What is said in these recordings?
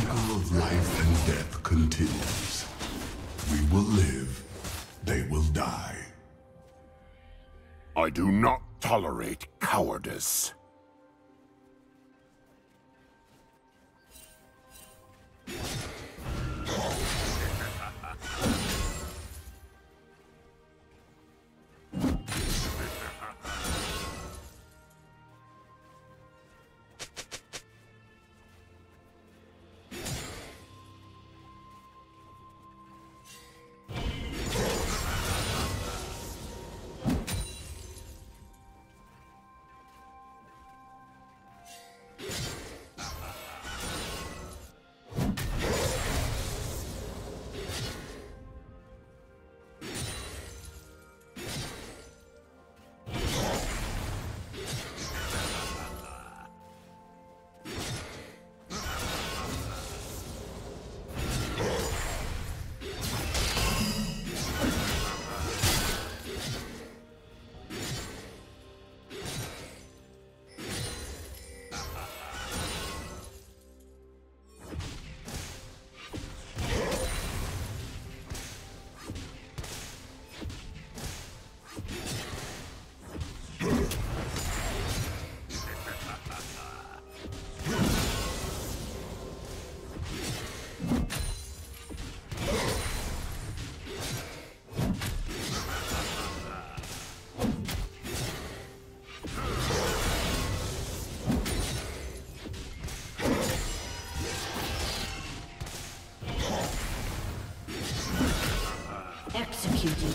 cycle of life and death continues. We will live, they will die. I do not tolerate cowardice. Executed.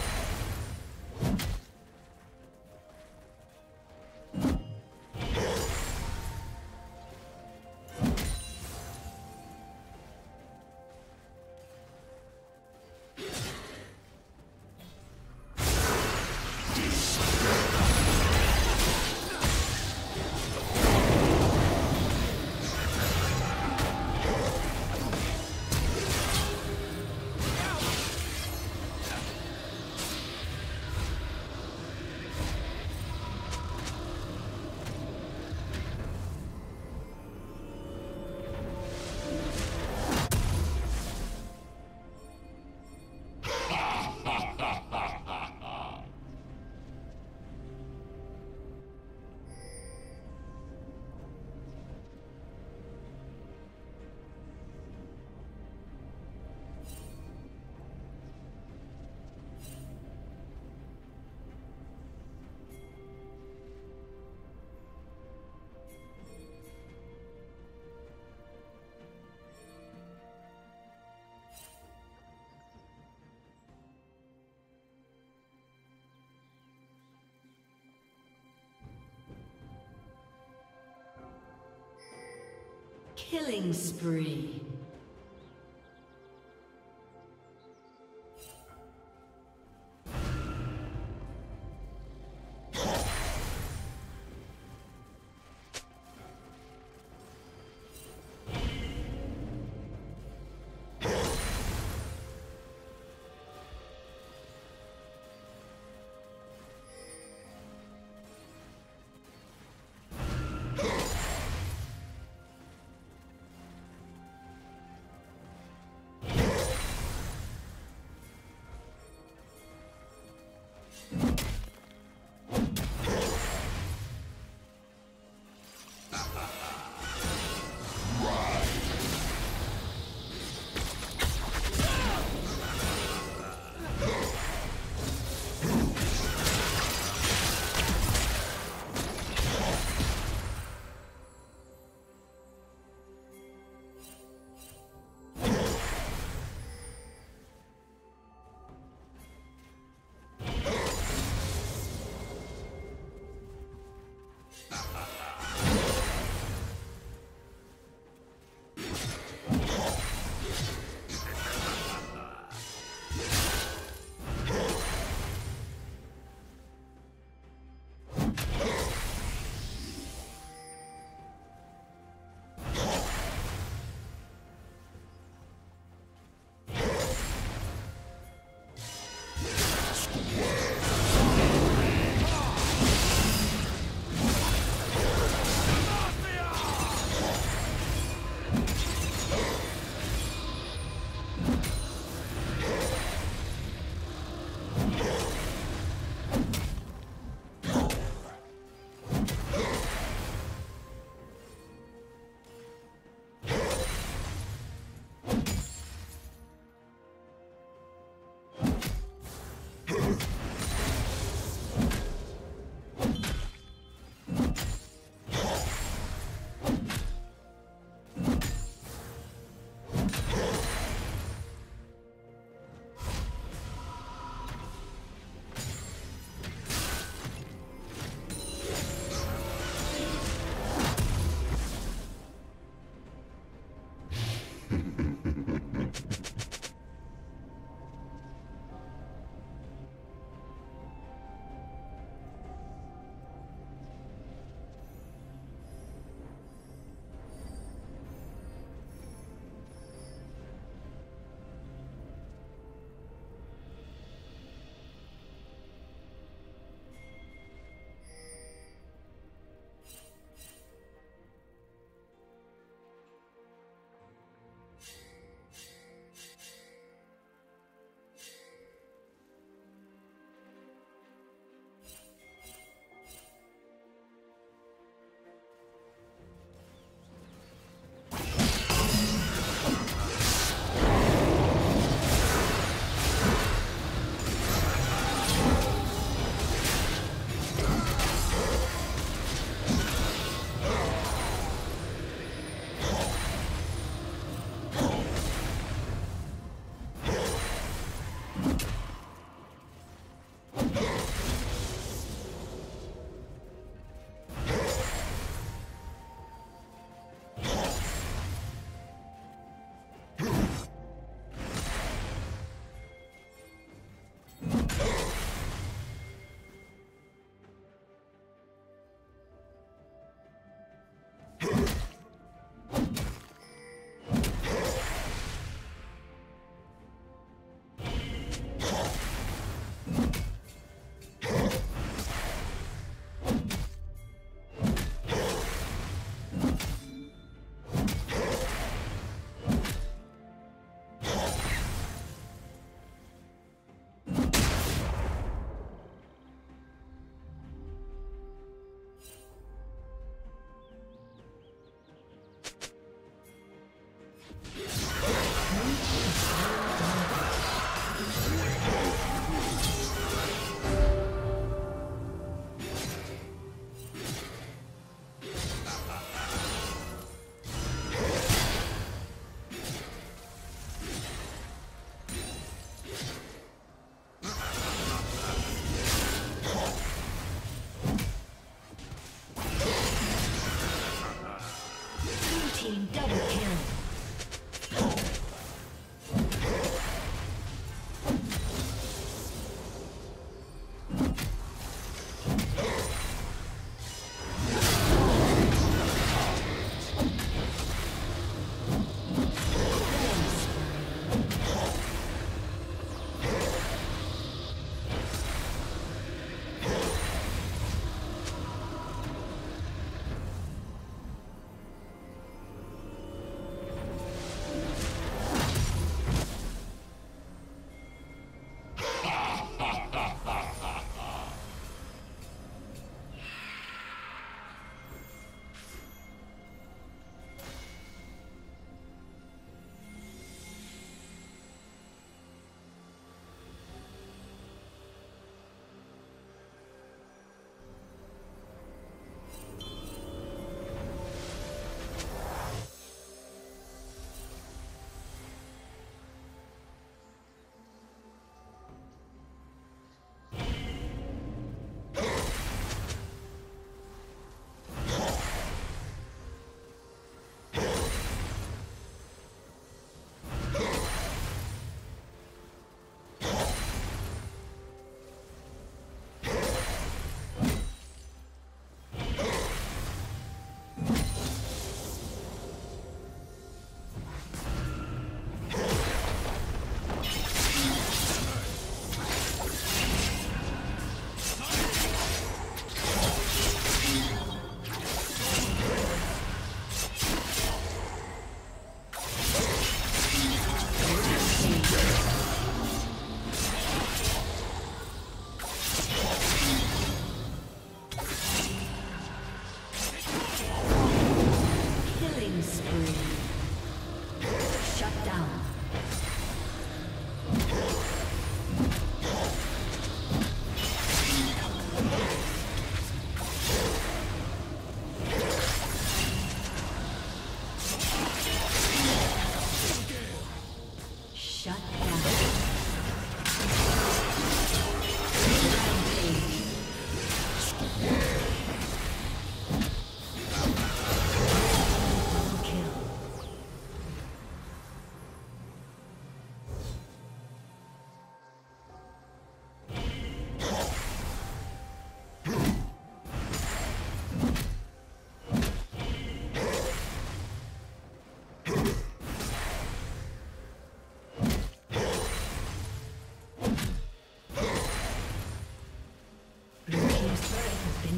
Killing spree. team double kill.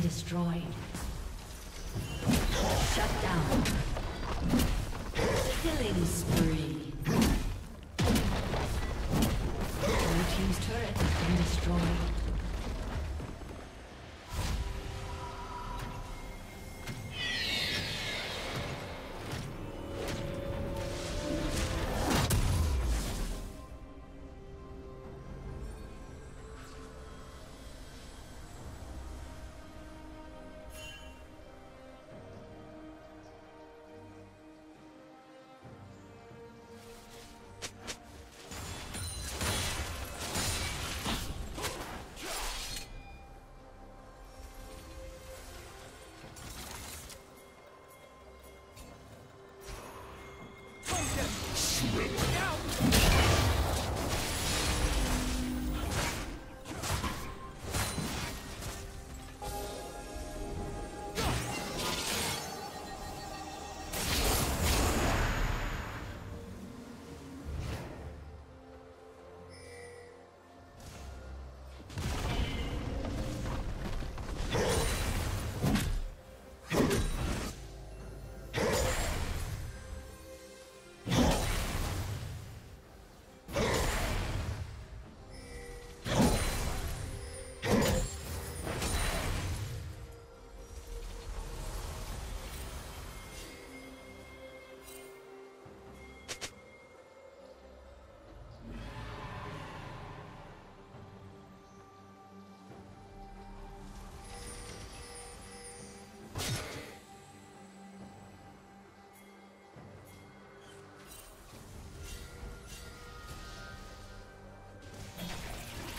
Destroyed. Shut down. Killing spree. Your team's turret has been destroyed.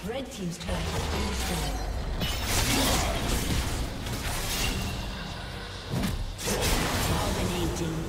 Red team's turret has been destroyed. Dominating.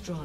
destroyed.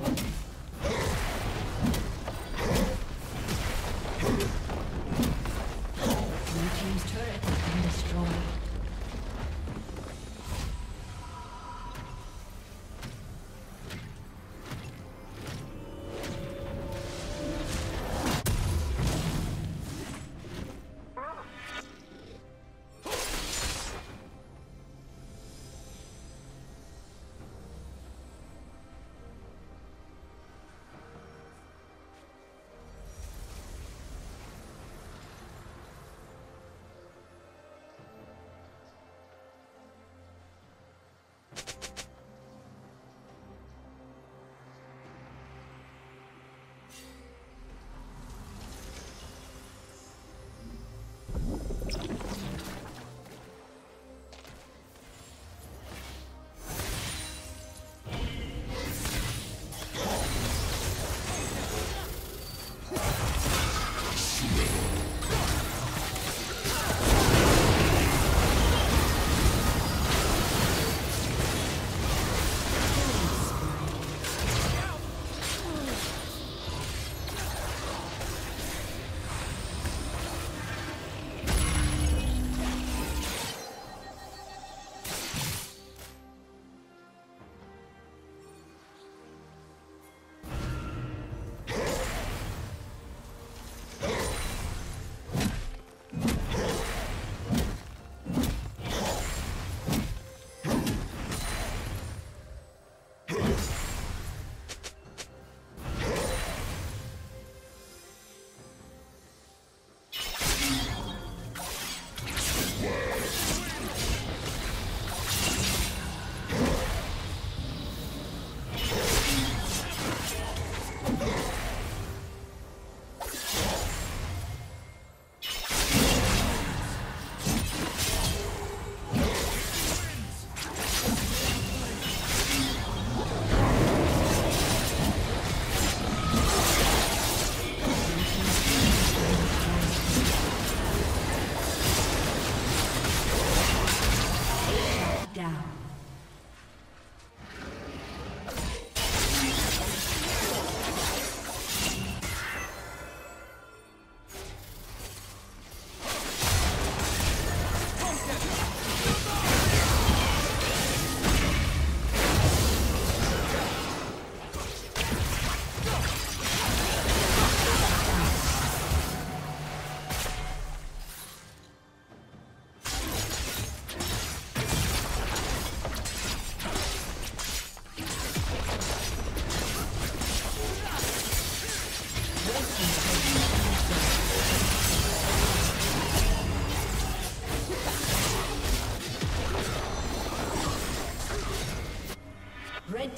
Red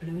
Blue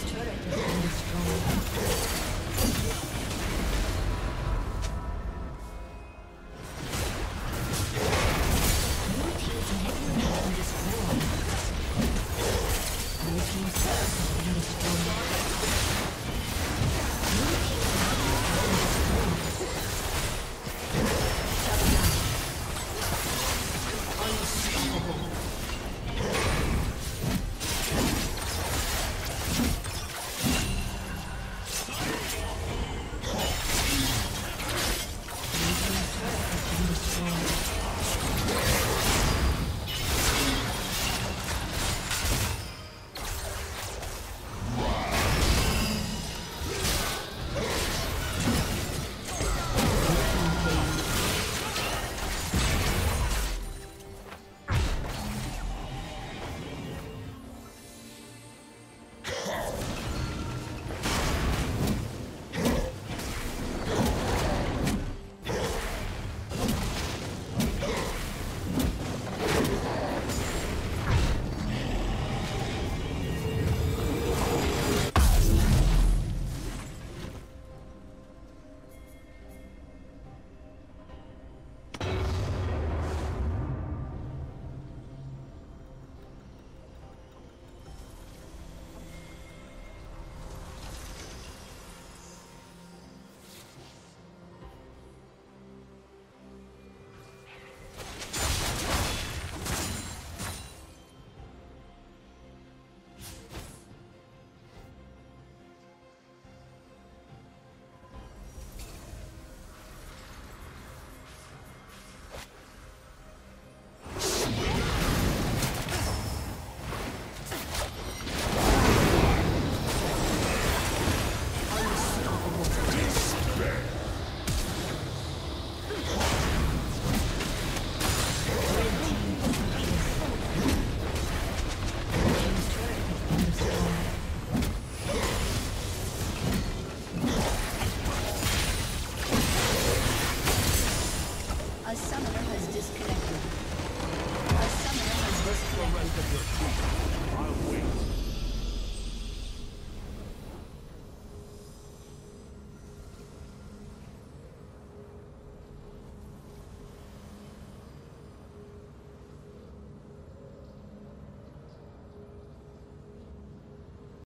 team's turret has been destroyed.